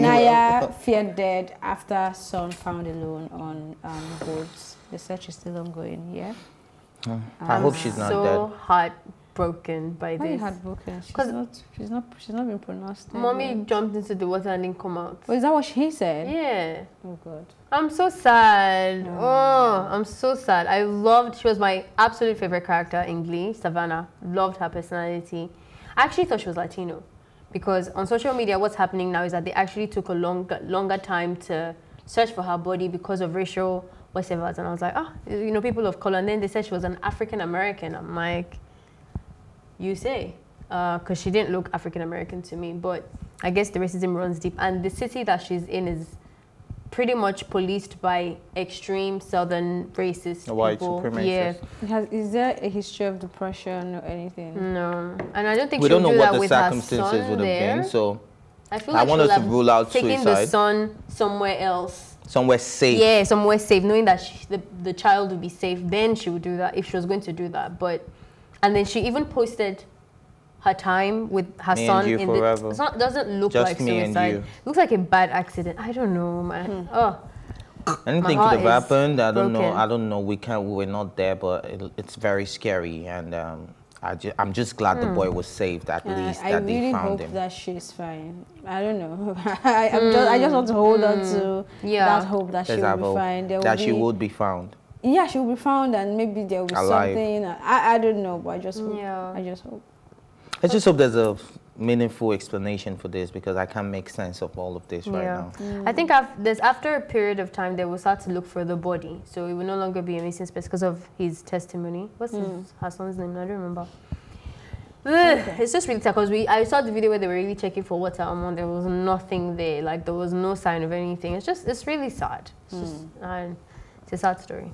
Naya feared dead after son found alone on boats. The search is still ongoing, yeah? I hope she's not dead. So heartbroken by this. Heartbroken? She's not been pronounced dead. Mommy jumped into the water and didn't come out. Oh, is that what he said? Yeah. Oh, God. I'm so sad. Mm. Oh, I'm so sad. She was my absolute favorite character in Glee, Savannah. Loved her personality. I actually thought she was Latino. Because on social media, what's happening now is that they actually took a longer time to search for her body because of racial whatever. And I was like, oh, you know, people of color. And then they said she was an African-American. I'm like, you say? Because she didn't look African-American to me. But I guess the racism runs deep. And the city that she's in is pretty much policed by extreme southern racist white people. Supremacists. Yeah. Is there a history of depression or anything? No. And I don't think we don't know do what the circumstances would have been. So I feel like I want us to rule out taking suicide. The son somewhere else. Somewhere safe. Yeah, somewhere safe. Knowing that the child would be safe, then she would do that if she was going to do that. But and then she even posted her time with her son in forever. It doesn't look like suicide. It looks like a bad accident. I don't know, man. Oh. Anything could have happened. I don't know. We're not there, but it's very scary. And I'm just glad the boy was saved at least. I really hope that she's fine. I don't know. I just want to hold on to that hope that she will be fine. She would be found. Yeah, she will be found, and maybe there will be something. I don't know, but I just hope. Yeah. I just hope. I just hope there's a meaningful explanation for this because I can't make sense of all of this right now. I think after a period of time, they will start to look for the body. So it will no longer be a missing space because of his testimony. What's her son's name? I don't remember. Okay. It's just really sad because I saw the video where they were really checking for water and there was nothing there. Like there was no sign of anything. It's really sad. It's a sad story.